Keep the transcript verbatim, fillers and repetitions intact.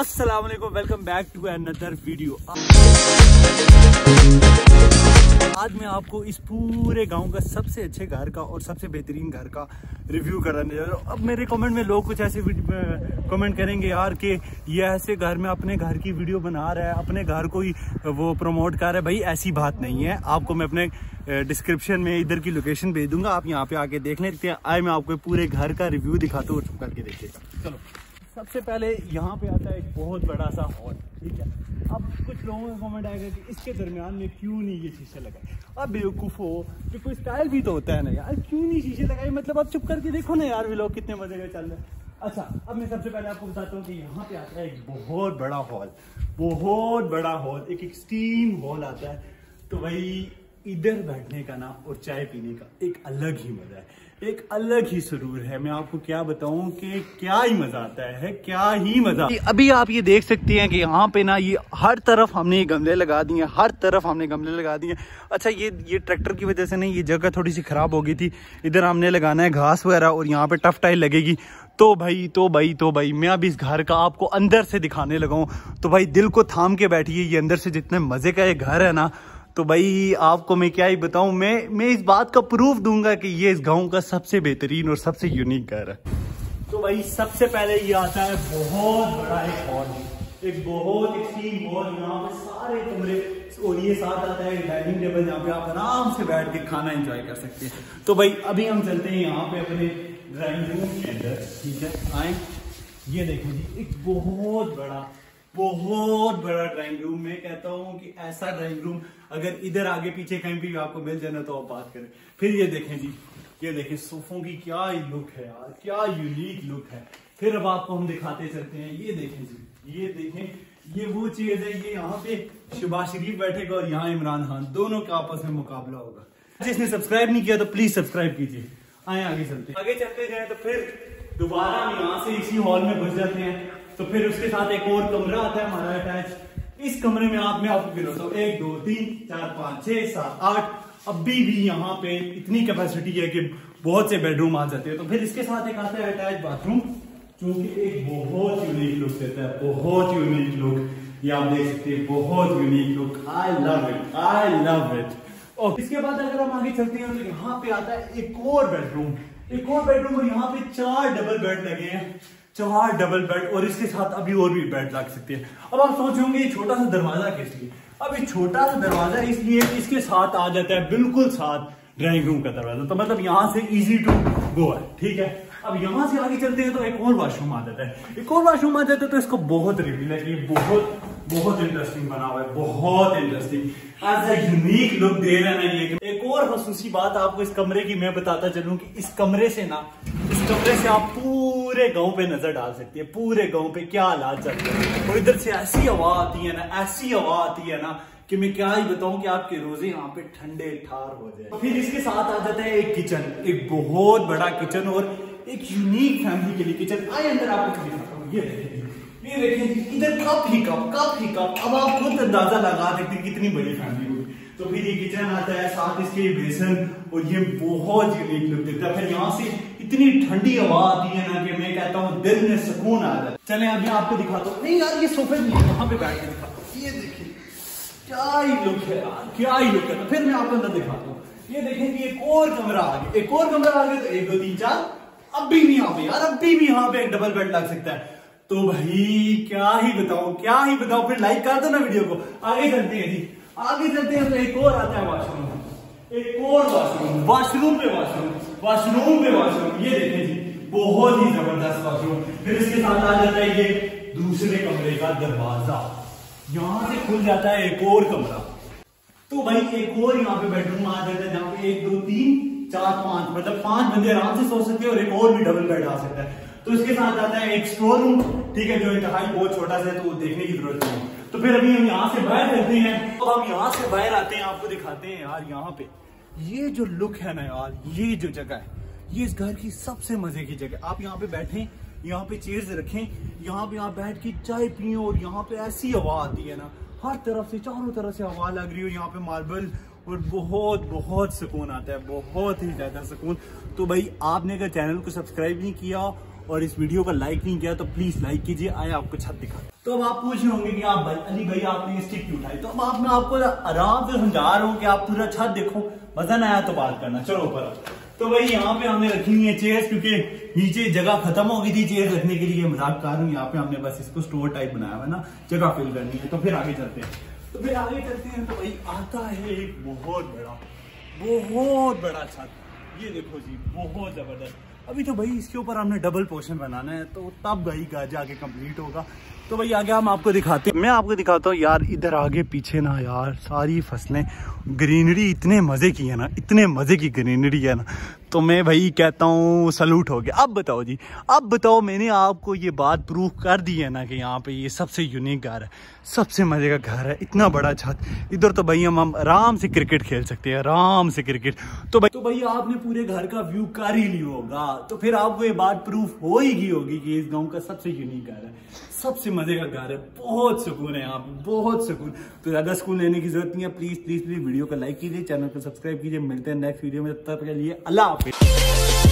अस्सलाम वालेकुम, welcome back to another video. आज मैं आपको इस पूरे गांव का सबसे अच्छे घर का और सबसे बेहतरीन घर का रिव्यू कराने जा रहा हूँ। अब मेरे कमेंट में लोग कुछ ऐसे कमेंट करेंगे यार कि ये ऐसे घर में अपने घर की वीडियो बना रहा है, अपने घर को ही वो प्रमोट कर रहा है। भाई ऐसी बात नहीं है, आपको मैं अपने डिस्क्रिप्शन में इधर की लोकेशन भेज दूंगा, आप यहाँ पे आके देख लेते हैं। आए मैं आपको पूरे घर का रिव्यू दिखाता हूँ, करके देखिएगा। चलो, सबसे पहले यहाँ पे आता है एक बहुत बड़ा सा हॉल, ठीक है। अब कुछ लोगों का कमेंट आएगा कि इसके दरमियान में क्यों नहीं ये शीशे लगाए। अब बेवकूफ़ हो कि कोई स्टाइल भी तो होता है ना यार, क्यों नहीं शीशे लगाए। मतलब आप चुप करके देखो ना यार, वे लोग कितने मजे का चल रहे हैं। अच्छा, अब मैं सबसे पहले आपको बताता हूँ कि यहाँ पे आता है एक बहुत बड़ा हॉल, बहुत बड़ा हॉल, एक एक्सट्रीम हॉल आता है। तो भाई इधर बैठने का ना और चाय पीने का एक अलग ही मज़ा है, एक अलग ही सुरूर है। मैं आपको क्या बताऊं कि क्या ही मज़ा आता है, क्या ही मज़ा। अभी आप ये देख सकते हैं कि यहाँ पे ना ये हर तरफ हमने ये गमले लगा दिए हैं, हर तरफ हमने गमले लगा दिए हैं। अच्छा, ये ये ट्रैक्टर की वजह से नहीं, ये जगह थोड़ी सी ख़राब हो गई थी। इधर हमने लगाना है घास वगैरह और यहाँ पर टफ टाइल लगेगी। तो भाई तो भाई तो भाई मैं अभी इस घर का आपको अंदर से दिखाने लगा हूँ। तो भाई दिल को थाम के बैठिए, ये अंदर से जितने मज़े का ये घर है ना, तो भाई आपको मैं क्या ही बताऊं। मैं मैं इस बात का प्रूफ दूंगा कि ये इस गांव का सबसे बेहतरीन और सबसे यूनिक घर है। तो भाई सबसे पहले ये आता है बहुत बड़ा एक हॉल, एक बहुत एक्सट्रीम हॉल। यहाँ पे सारे कमरे और ये साथ आता है डाइनिंग टेबल, यहाँ पे आप आराम से बैठ के खाना एंजॉय कर सकते हैं। तो भाई अभी हम चलते हैं यहाँ पे अपने ड्राइंग रूम के अंदर, ठीक है। आए, ये देखो जी, एक बहुत बड़ा बहुत बड़ा ड्राइंग रूम। मैं कहता हूँ कि ऐसा ड्राइंग रूम अगर इधर आगे पीछे कहीं भी आपको मिल जाए ना तो आप बात करें। फिर ये देखें जी, ये देखें सोफों की क्या लुक है यार, क्या यूनिक लुक है। फिर अब आपको हम दिखाते चलते हैं, ये देखें जी, ये देखें, ये वो चीज है। ये यहाँ पे शहबाज शरीफ बैठेगा और यहाँ इमरान खान, दोनों का आपस में मुकाबला होगा। जिसने सब्सक्राइब नहीं किया तो प्लीज सब्सक्राइब कीजिए। आए आगे चलते आगे चलते जाए तो फिर दोबारा हम यहाँ से इसी हॉल में घुस जाते हैं। तो फिर उसके साथ एक और कमरा आता है हमारा अटैच। इस कमरे में आप मैं आपको गिनता हूँ, एक दो तीन चार पाँच छः सात आठ। अभी भी यहाँ पे इतनी कैपेसिटी है कि बहुत से बेडरूम आ जाते हैं। तो फिर इसके साथ एक आता है अटैच बाथरूम, जो कि एक बहुत यूनिक लुक देता है, बहुत यूनिक लुक। ये आप देख सकते हैं, बहुत unique look. I love it, I love it. और इसके बाद अगर हम आगे चलते हैं तो यहाँ पे आता है एक और बेडरूम, एक और बेडरूम। और यहाँ पे चार डबल बेड लगे हैं, चार डबल बेड। और इसके साथ अभी और भी बेड लग सकते हैं। अब आप सोचोगे ये छोटा सा दरवाजा किस लिए। अब ये छोटा सा दरवाजा इसलिए इसके साथ आ जाता है बिल्कुल साथ ड्राइंग रूम का दरवाजा। तो मतलब यहाँ से इजी टू गो है, ठीक है। अब यहाँ से आगे चलते हैं तो एक और वाशरूम आ जाता है, एक और वाशरूम आ जाता है। तो इसको बहुत रिवील है, ये बहुत बहुत इंटरेस्टिंग बना हुआ है, बहुत interesting, as a unique look दे रहा है ये। एक और खसूसी बात आपको इस कमरे की मैं बताता चलूं कि इस कमरे से ना इस कमरे से आप पूरे गांव पे नजर डाल सकते हैं, पूरे गांव पे क्या हालात चल रहे हैं। और इधर से ऐसी हवा आती है ना, ऐसी हवा आती है ना कि मैं क्या ही बताऊं कि आपके रोजे यहाँ पे ठंडे ठार हो जाए। फिर इसके साथ आ जाता है एक किचन, एक बहुत बड़ा किचन और एक यूनिक फैमिली के लिए किचन। आए अंदर आपको दिखाता हूँ, ये ये देखिए, इधर कप ही कप, कप ही कप। अब आप खुद अंदाजा लगा सकते हैं कितनी बड़ी फैमिली होगी। तो फिर ये किचन आता है, साथ इसके बेसन और ये बहुत यूनिक लुक देता है। फिर यहाँ से इतनी ठंडी हवा आती है ना कि मैं कहता हूँ दिल में सुकून आ जाए। चले अभी आपको दिखाता हूँ, नहीं यार ये सोफे नहीं, वहां पे बैठ के दिखाता हूँ। ये देखिए क्या ही लुक है यार, क्या ही लुक है। फिर मैं आपको अंदर दिखाता हूँ, ये देखें एक और कमरा आ गया, एक और कमरा आ गया। तो एक दो तीन चार, अभी भी यहाँ पे यार अभी भी यहाँ पे एक डबल बेड लग सकता है। तो भाई क्या ही बताऊं, क्या ही बताऊं। फिर लाइक कर दो ना वीडियो को। आगे चलते हैं जी, आगे चलते हैं तो एक और आता है वाशरूम, एक और वाशरूम, वाशरूम पे वाशरूम, वाशरूम पे वाशरूम। ये देखें जी, बहुत ही जबरदस्त वाशरूम। फिर इसके साथ आ जाता है ये दूसरे कमरे का दरवाजा, यहाँ से खुल जाता है एक और कमरा। तो भाई एक और यहाँ पे बेडरूम आ जाता है, जहाँ पे एक दो तीन चार पांच, मतलब पांच बंदे आराम से सो सकते हैं और एक और भी डबल बेड आ सकता है। तो इसके साथ आता है एक स्टोर रूम, ठीक है, जो इंतहाई बहुत छोटा सा है, तो वो देखने की जरूरत नहीं। तो फिर अभी हम यहाँ से बाहर चलते हैं। तो हम यहाँ से बाहर आते हैं, आपको दिखाते हैं यार यहाँ पे ये जो लुक है ना यार, ये जो जगह है ये इस घर की सबसे मजे की जगह। आप यहाँ पे बैठे, यहाँ पे चेयर्स रखें, यहाँ पे आप बैठ के चाय पिए और यहाँ पे ऐसी हवा आती है ना, हर तरफ से चारों तरफ से हवा लग रही हो। यहाँ पे मार्बल और बहुत बहुत सुकून आता है, बहुत ही ज्यादा सुकून। तो भाई आपने अगर चैनल को सब्सक्राइब नहीं किया और इस वीडियो का लाइक नहीं किया तो प्लीज लाइक कीजिए। आए आपको छत दिखा। तो अब आप पूछ रहे होंगे कि आप भाई अली भाई आपने स्टिक क्यों उठाई। तो अब आप मैं आपको आराम से समझा रहा हूँ कि आप पूरा छत देखो, मजा ना आया तो बात करना। चलो ऊपर। तो भाई यहाँ पे हमने रखी हुई है चेयर्स, क्योंकि नीचे जगह खत्म हो गई थी चेयर रखने के लिए। मजाक कर रहा हूँ, यहाँ पे हमने बस इसको स्टोर टाइप बनाया हुआ ना, जगह फिल करनी है। तो फिर आगे चलते हैं तो फिर आगे चलते हैं तो भाई आता है एक बहुत बड़ा बहुत बड़ा छत। ये देखो जी, बहुत जबरदस्त। अभी तो भाई इसके ऊपर हमने डबल पोर्शन बनाना है, तो तब भाई गाजा आगे कंप्लीट होगा। तो भाई आगे हम आपको दिखाते हैं, मैं आपको दिखाता हूँ यार। इधर आगे पीछे ना यार सारी फसलें, ग्रीनरी इतने मज़े की है ना, इतने मज़े की ग्रीनरी है ना, तो मैं भाई कहता हूँ सलूट हो गया। अब बताओ जी, अब बताओ, मैंने आपको ये बात प्रूफ कर दी है ना कि यहाँ पे ये सबसे यूनिक घर है, सबसे मज़े का घर है, इतना बड़ा छत। इधर तो भाई हम हम आराम से क्रिकेट खेल सकते हैं, आराम से क्रिकेट। तो भाई तो भाई आपने पूरे घर का व्यू कर ही लिया होगा, तो फिर आपको ये बात प्रूफ हो ही गई होगी कि इस गाँव का सबसे यूनिक घर है, सबसे मज़े का घर है। बहुत सुकून है यहाँ पे, बहुत सुकून। तो ज़्यादा सुकून लेने की जरूरत नहीं है। प्लीज़ प्लीज़ प्लीज़ वीडियो को लाइक कीजिए, चैनल को सब्सक्राइब कीजिए। मिलते हैं नेक्स्ट वीडियो में, तब तक के लिए अल्लाह हाफिज़।